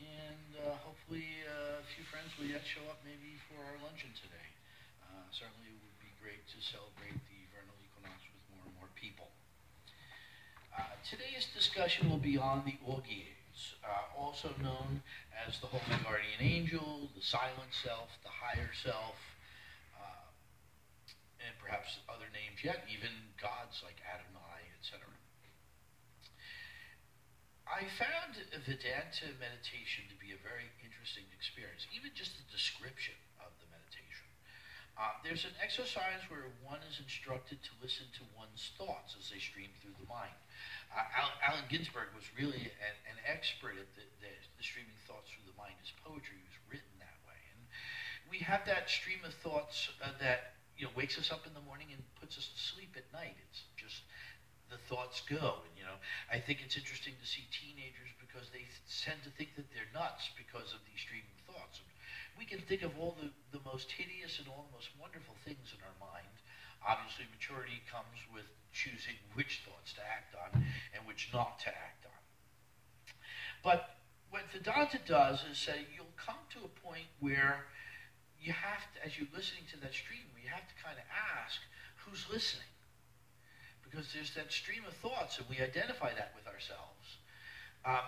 and hopefully a few friends will yet show up maybe for our luncheon today. Certainly it would be great to celebrate the vernal equinox with more and more people. Today's discussion will be on the Augoeides, also known as the Holy Guardian Angel, the Silent Self, the Higher Self, and perhaps other names yet, even gods like Adonai, etc. I found Vedanta meditation to be a very interesting experience, even just the description of the meditation. There's an exercise where one is instructed to listen to one's thoughts as they stream through the mind. Allen Ginsberg was really an expert at the streaming thoughts through the mind as poetry. It was written that way. And we have that stream of thoughts that wakes us up in the morning and puts us to sleep at night. It's just the thoughts go. And I think it's interesting to see teenagers because they tend to think that they're nuts because of these streaming thoughts. And we can think of all the most hideous and all the most wonderful things in our mind. Obviously, maturity comes with choosing which thoughts to act on and which not to act on. But what Vedanta does is say you'll come to a point where you have to, as you're listening to that stream, you have to kind of ask, who's listening? Because there's that stream of thoughts, and we identify that with ourselves.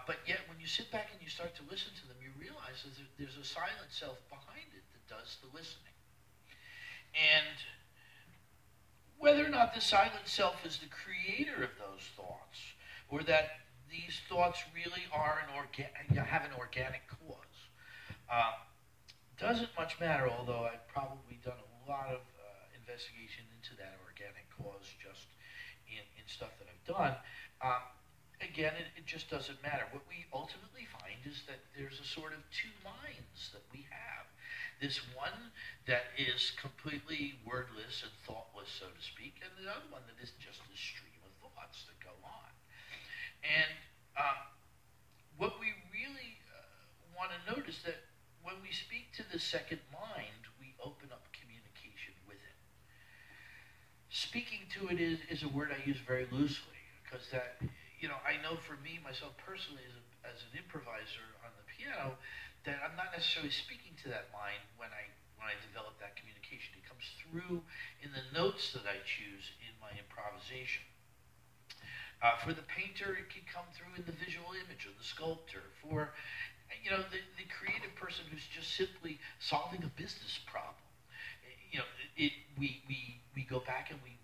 But yet, when you sit back and you start to listen to them, you realize that there's a silent self behind it that does the listening. And whether or not the silent self is the creator of those thoughts, or that these thoughts really are have an organic cause, doesn't much matter, although I've probably done a lot of investigation into that organic cause just in stuff that I've done. Again, it just doesn't matter. What we ultimately find is that there's a sort of two minds that we have. This one that is completely wordless and thoughtless, so to speak, and the other one that is just a stream of thoughts that go on. And what we really want to notice that when we speak to the second mind, we open up communication with it. Speaking to it is a word I use very loosely, because that, I know for me, myself personally, as an improviser on the piano, that I'm not necessarily speaking to that mind when I develop that communication. It comes through in the notes that I choose in my improvisation. For the painter, it can come through in the visual image of the sculptor. For the creative person who's just simply solving a business problem. We go back and we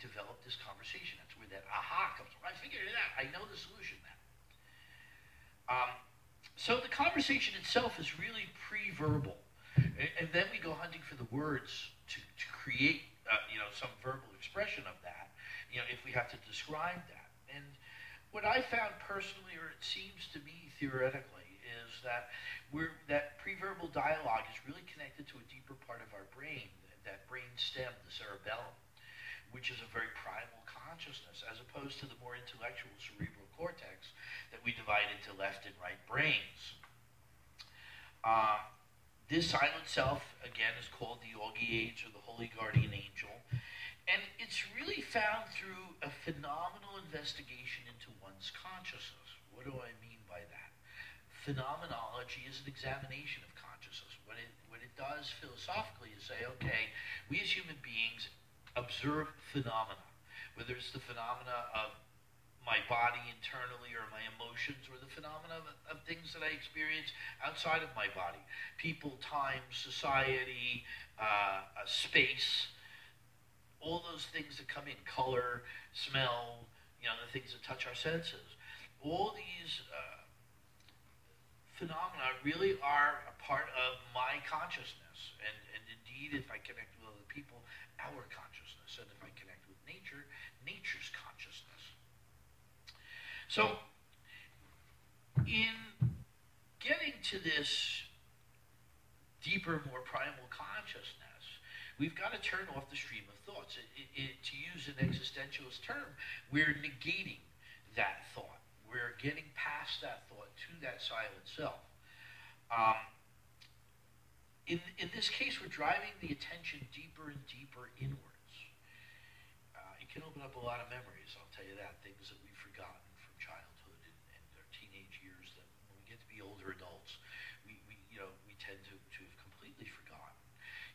develop this conversation. That's where that aha comes from. I figured it out. I know the solution now. So the conversation itself is really pre-verbal, and then we go hunting for the words to create some verbal expression of that. If we have to describe that. And what I found personally, or it seems to me theoretically, is that that pre-verbal dialogue is really connected to a deeper part of our brain, that brain stem, the cerebellum, which is a very primal consciousness, as opposed to the more intellectual cerebral cortex that we divide into left and right brains. This silent self, again, is called the Augoeides, or the Holy Guardian Angel, and it's really found through a phenomenal investigation into one's consciousness. What do I mean by that? Phenomenology is an examination of consciousness. What it does philosophically is say, okay, we as human beings observe phenomena, whether it's the phenomena of my body internally or my emotions, or the phenomena of things that I experience outside of my body. People, time, society, space, all those things that come in, color, smell, the things that touch our senses. All these phenomena really are a part of my consciousness, and indeed, if I connect with other people, our consciousness, and if I connect with nature, nature's consciousness. So, in getting to this deeper, more primal consciousness, we've got to turn off the stream of thoughts. To use an existentialist term, we're negating that thought. We're getting past that thought to that silent self. In this case, we're driving the attention deeper and deeper inwards. It can open up a lot of memories, I'll tell you that, things that we've forgotten from childhood and our teenage years, that when we get to be older adults,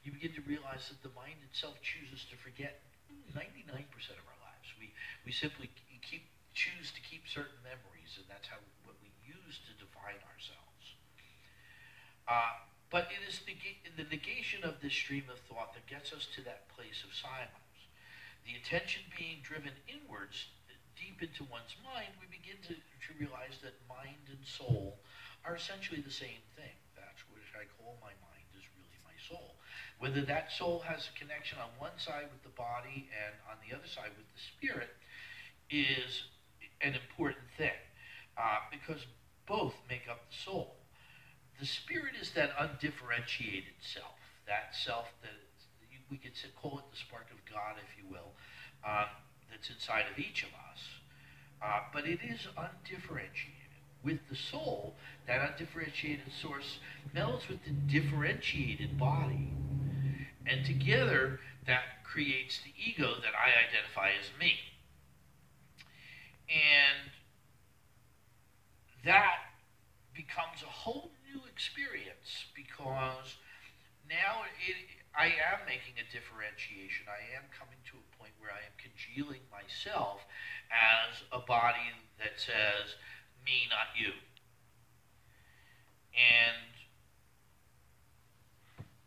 you begin to realize that the mind itself chooses to forget 99% of our lives. We simply choose to keep certain memories, and that's how what we use to define ourselves. But it is the negation of this stream of thought that gets us to that place of silence. The attention being driven inwards, deep into one's mind, we begin to realize that mind and soul are essentially the same thing. That's what I call my mind is really my soul. Whether that soul has a connection on one side with the body and on the other side with the spirit is an important thing, because both make up the soul. The spirit is that undifferentiated self, that self that we could call it the spark of God, if you will, that's inside of each of us. But it is undifferentiated. With the soul, that undifferentiated source melds with the differentiated body. And together, that creates the ego that I identify as me. And that becomes a whole new experience, because now I am making a differentiation. I am coming to a point where I am congealing myself as a body that says, me, not you. And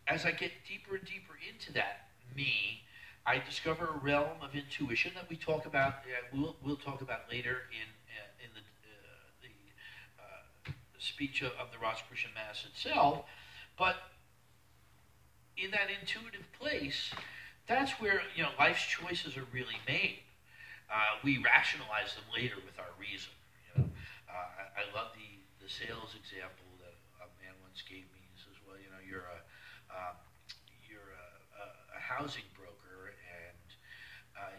as I get deeper and deeper into that me, I discover a realm of intuition that we talk about. We'll talk about later in the speech of the Rosicrucian Mass itself. But in that intuitive place, that's where life's choices are really made. We rationalize them later with our reason. I love the sales example that a man once gave me. He says, well, you're a housing broker, and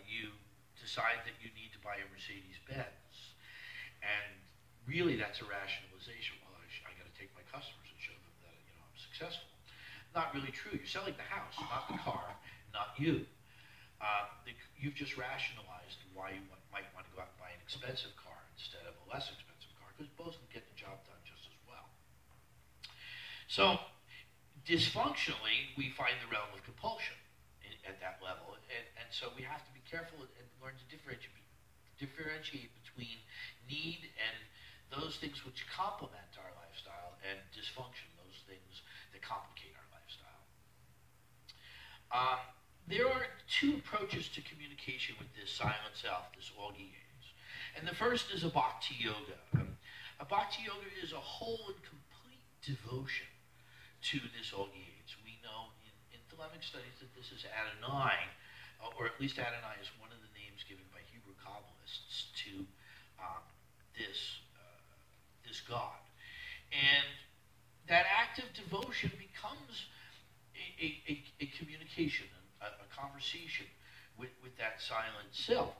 you decide that you need to buy a Mercedes-Benz. And really, that's a rationalization. Well, I got to take my customers and show them that I'm successful. Not really true. You're selling the house, not the car, not you. You've just rationalized why you might want to go out and buy an expensive car instead of a less expensive. Because both can get the job done just as well. So, dysfunctionally, we find the realm of compulsion at that level. And so we have to be careful and learn to differentiate between need and those things which complement our lifestyle, and dysfunction, those things that complicate our lifestyle. There are two approaches to communication with this silent self, this Augoeides. And the first is a bhakti yoga. A bhakti yoga is a whole and complete devotion to this Augoeides. We know in Thelemic studies that this is Adonai, or at least Adonai is one of the names given by Hebrew Kabbalists to this God. And that act of devotion becomes a communication, a conversation with that silent self.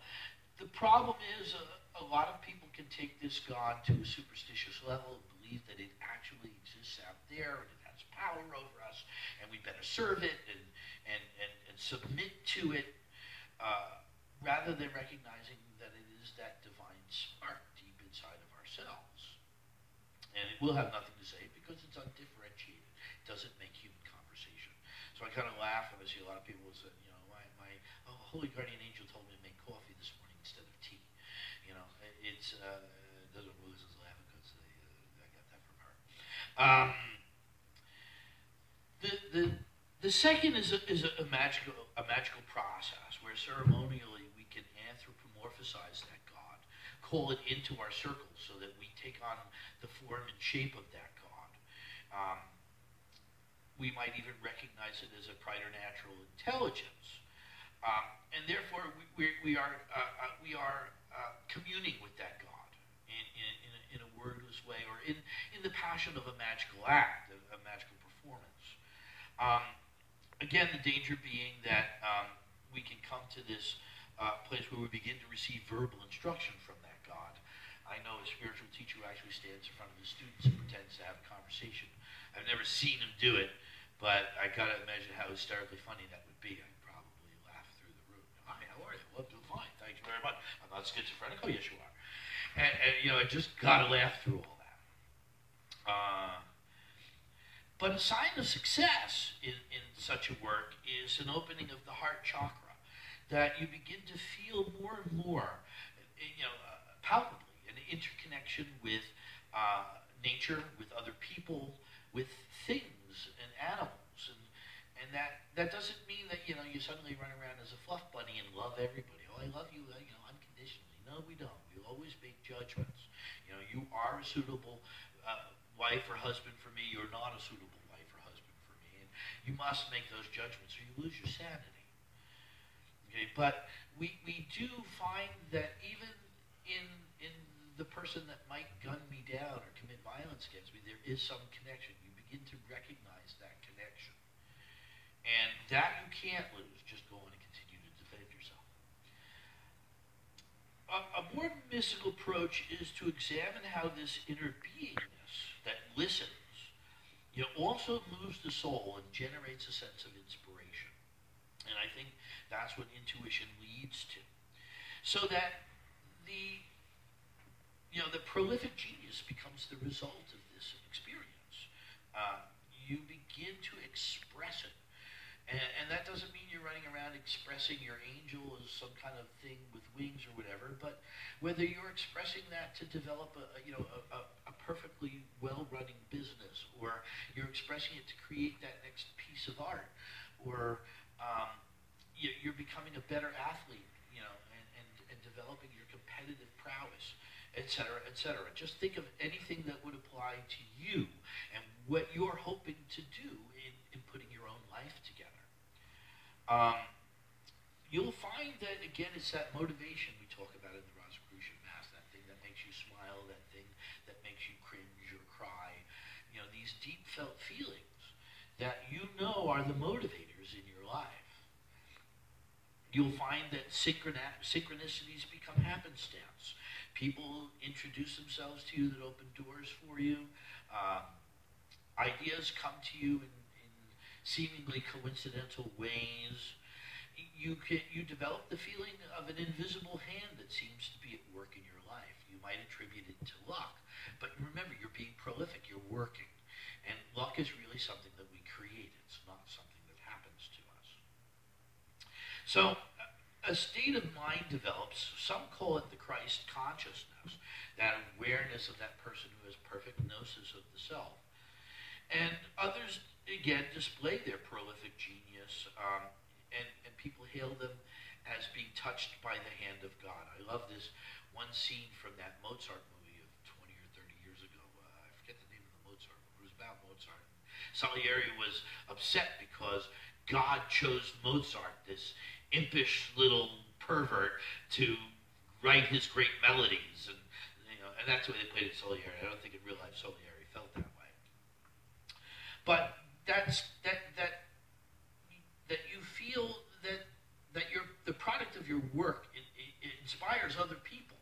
The problem is a lot of people can take this God to a superstitious level and believe that it actually exists out there and it has power over us and we better serve it and submit to it, rather than recognizing that it is that divine spark deep inside of ourselves. And it will have nothing to say because it's undifferentiated. It doesn't make human conversation. So I kind of laugh when I see a lot of people say, my holy guardian angel told me to make coffee this morning instead of tea. Those are Rose's laugh because I got that from her. The second is a magical process where ceremonially we can anthropomorphize that God, call it into our circle so that we take on the form and shape of that God. We might even recognize it as a preternatural intelligence. And therefore, we are communing with that God in a wordless way, or in the passion of a magical act, a magical performance. Again, the danger being that we can come to this place where we begin to receive verbal instruction from that God. I know a spiritual teacher who actually stands in front of his students and pretends to have a conversation. I've never seen him do it, but I gotta imagine how hysterically funny that would be. Thank you very much. I'm not schizophrenic. Oh, yes, you are. And I just got to laugh through all that. But But a sign of success in such a work is an opening of the heart chakra, that you begin to feel more and more, you know, palpably, an interconnection with nature, with other people, with things and animals. And that doesn't mean that, you know, you suddenly run around as a fluff bunny and love everybody. Oh, I love you, you know, unconditionally. No, we don't. We always make judgments. You know, you are a suitable wife or husband for me. You're not a suitable wife or husband for me. And you must make those judgments or you lose your sanity. Okay, but we do find that even in the person that might gun me down or commit violence against me, there is some connection. You begin to recognize that connection. And that you can't lose, just go on and continue to defend yourself. A more mystical approach is to examine how this inner beingness that listens, you know, also moves the soul and generates a sense of inspiration. And I think that's what intuition leads to. So that the, you know, the prolific genius becomes the result of this experience. You begin to express it. And that doesn't mean you're running around expressing your angel as some kind of thing with wings or whatever, but whether you're expressing that to develop a perfectly well-running business, or you're expressing it to create that next piece of art, or you're becoming a better athlete, you know, and developing your competitive prowess, etc., etc. Just think of anything that would apply to you and what you're hoping to do in putting your own life together. You'll find that, again, it's that motivation we talk about in the Rosicrucian Mass, that thing that makes you smile, that thing that makes you cringe or cry, you know, these deep felt feelings that you know are the motivators in your life. You'll find that synchronicities become happenstance. People introduce themselves to you that open doors for you. Ideas come to you in seemingly coincidental ways. You develop the feeling of an invisible hand that seems to be at work in your life. You might attribute it to luck, but remember, you're being prolific, you're working. And luck is really something that we create. It's not something that happens to us. So a state of mind develops, some call it the Christ consciousness, that awareness of that person who has perfect gnosis of the self. And others, again, display their prolific genius, and people hail them as being touched by the hand of God. I love this one scene from that Mozart movie of 20 or 30 years ago. I forget the name of the Mozart, but it was about Mozart. Salieri was upset because God chose Mozart, this impish little pervert, to write his great melodies, and you know, and that's the way they played it in Solieri. I don't think in real life Solieri felt that way. But that you feel that the product of your work it inspires other people,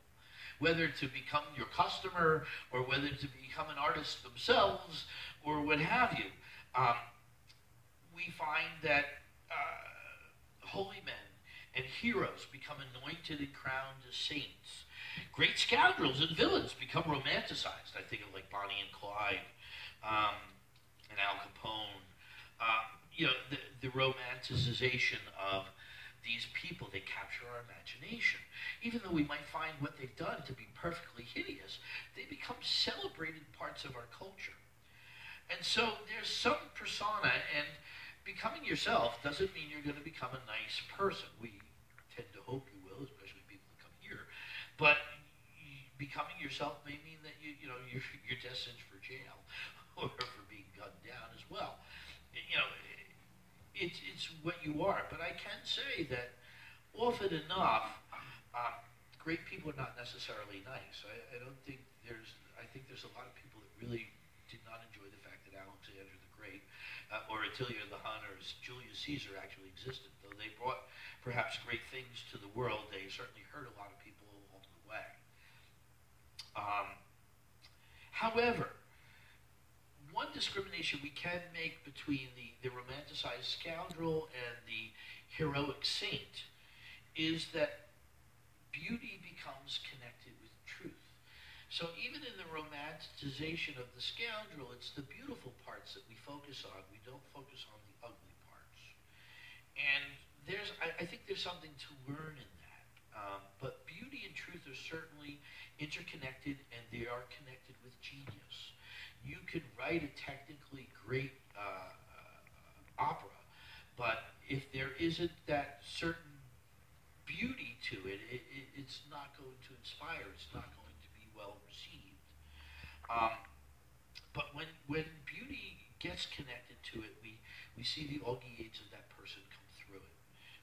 whether to become your customer or whether to become an artist themselves or what have you. We find that holy men and heroes become anointed and crowned as saints. Great scoundrels and villains become romanticized. I think of like Bonnie and Clyde and Al Capone. You know, the romanticization of these people, they capture our imagination. Even though we might find what they've done to be perfectly hideous, they become celebrated parts of our culture. And so there's some persona, and becoming yourself doesn't mean you're going to become a nice person. We tend to hope you will, especially people that come here. But becoming yourself may mean that you're destined for jail or for being gunned down as well. You know, it's what you are. But I can say that often enough, great people are not necessarily nice. I don't think I think there's a lot of people that really did not enjoy the fact that Alexander the Great or Attila the Hun or Julius Caesar actually existed. Though they brought perhaps great things to the world, they certainly hurt a lot of people along the way. However, one discrimination we can make between the romanticized scoundrel and the heroic saint is that beauty becomes connected with truth. So even in the romanticization of the scoundrel, it's the beautiful parts that we focus on. We don't focus on the ugly parts. And there's, I think there's something to learn in that. But beauty and truth are certainly interconnected, and they are connected with genius. You could write a technically great opera, but if there isn't that certain beauty to it, it's not going to inspire, it's not going to be well received. But when beauty gets connected to it, we see the Augoeides of that person come through it.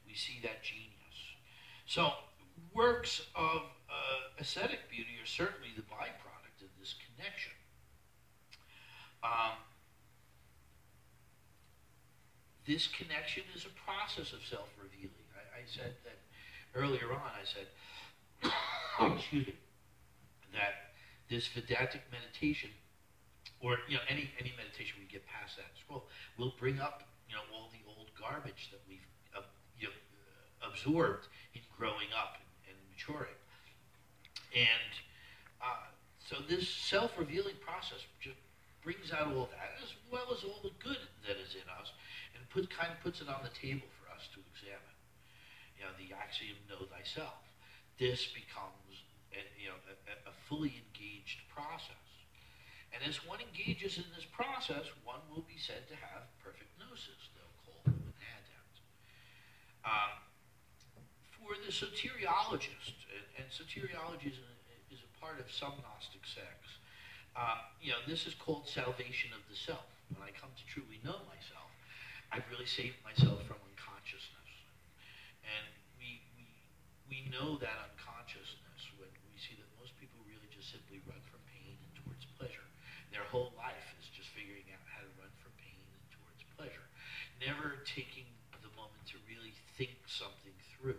We see that genius. So works of ascetic beauty are certainly the byproduct of this connection. This connection is a process of self-revealing. I said that earlier on, I said, excuse me, that this Vedantic meditation, or any meditation we get past that scroll, will bring up all the old garbage that we've absorbed in growing up and maturing. And so this self-revealing process just brings out all that, as well as all the good that is in us, and kind of puts it on the table for us to examine. The axiom, know thyself. This becomes a fully engaged process. And as one engages in this process, one will be said to have perfect gnosis, they'll call them an adept. For the soteriologist, and soteriology is a part of some Gnostic sects, this is called salvation of the self. When I come to truly know myself, I've really saved myself from unconsciousness. And we know that unconsciousness when we see that most people really just simply run from pain and towards pleasure. Their whole life is just figuring out how to run from pain and towards pleasure. Never taking the moment to really think something through.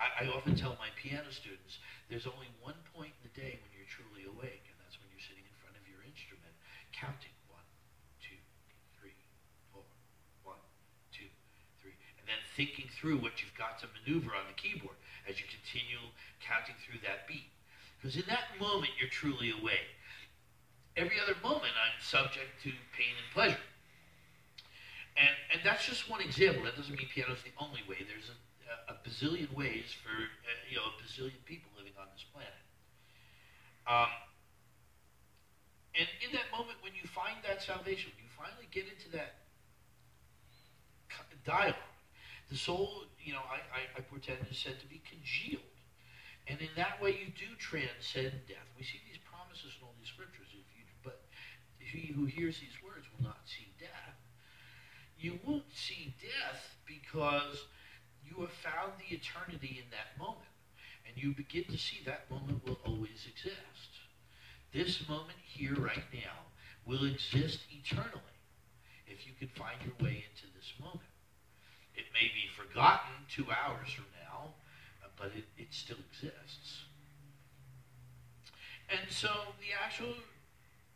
I often tell my piano students, there's only one point in the day when you're truly awake, and that's when you're sitting in front of your instrument, counting. 1, 2, 3, 4, 1, 2, 3. And then thinking through what you've got to maneuver on the keyboard as you continue counting through that beat. Because in that moment, you're truly awake. Every other moment, I'm subject to pain and pleasure. And that's just one example. That doesn't mean piano's the only way. There's a bazillion ways for a bazillion people living on this planet. And in that moment, when you find that salvation, when you finally get into that dialogue, the soul, I portend, is said to be congealed. And in that way, you do transcend death. We see these promises in all these scriptures. But he who hears these words will not see death. You won't see death because you have found the eternity in that moment. And you begin to see that moment will always exist. This moment here right now will exist eternally if you can find your way into this moment. It may be forgotten 2 hours from now, but it still exists. And so the actual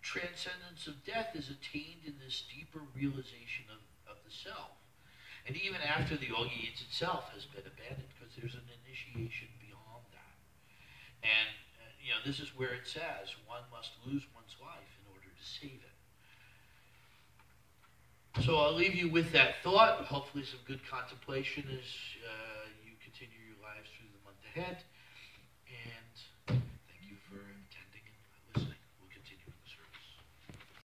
transcendence of death is attained in this deeper realization of the self. And even after the Augoeides itself has been abandoned, because there's an initiation beyond that. And this is where it says one must lose one's life in order to save it. So I'll leave you with that thought. Hopefully some good contemplation as you continue your lives through the month ahead.